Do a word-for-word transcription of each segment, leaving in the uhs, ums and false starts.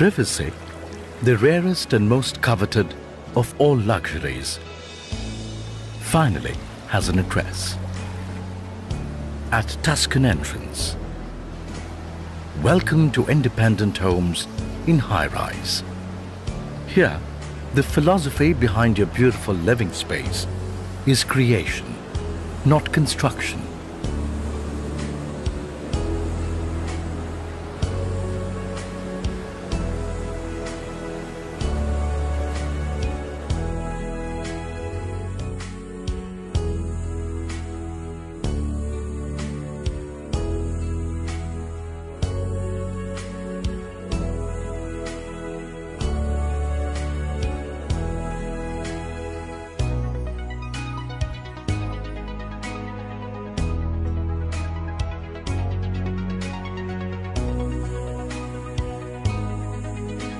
privacy, the rarest and most coveted of all luxuries, finally has an address. At Tuscan Entrance. Welcome to independent homes in high-rise. Here, the philosophy behind your beautiful living space is creation, not construction.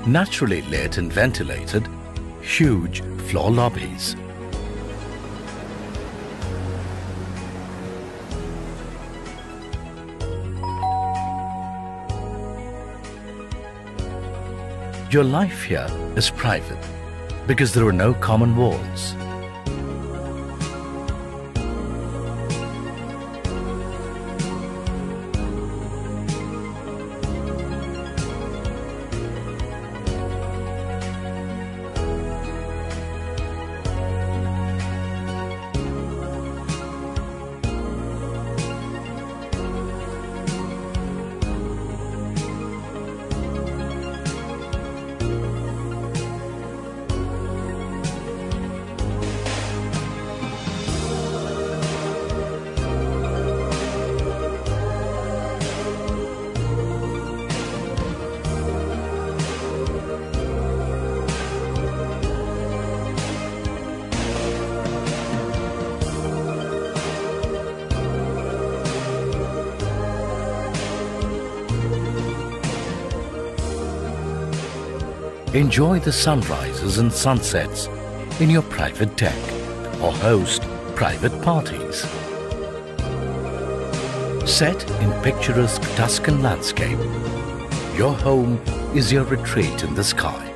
Naturally lit and ventilated, huge floor lobbies. Your life here is private because there are no common walls. Enjoy the sunrises and sunsets in your private deck or host private parties. Set in picturesque Tuscan landscape, your home is your retreat in the sky.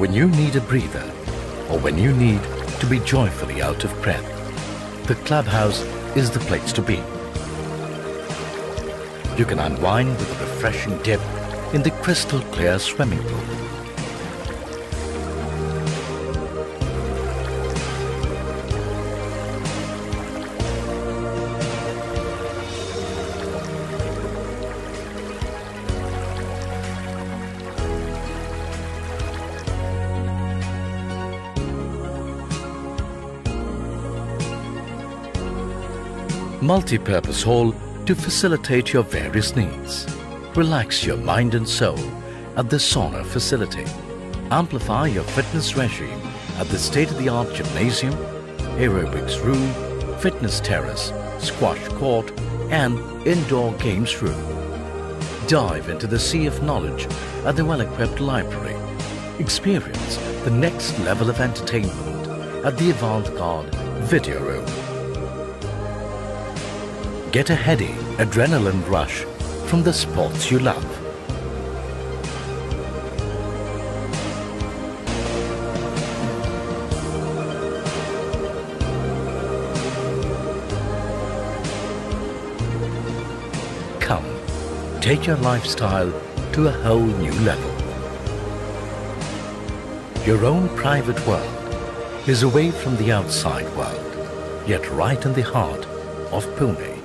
When you need a breather, or when you need to be joyfully out of breath, the clubhouse is the place to be. You can unwind with a refreshing dip in the crystal clear swimming pool. Multi-purpose hall to facilitate your various needs. Relax your mind and soul at the sauna facility. Amplify your fitness regime at the state-of-the-art gymnasium, aerobics room, fitness terrace, squash court and indoor games room. Dive into the sea of knowledge at the well-equipped library. Experience the next level of entertainment at the Avant Garde video room. Get a heady adrenaline rush from the sports you love. Come, take your lifestyle to a whole new level. Your own private world is away from the outside world. yet right in the heart of Pune.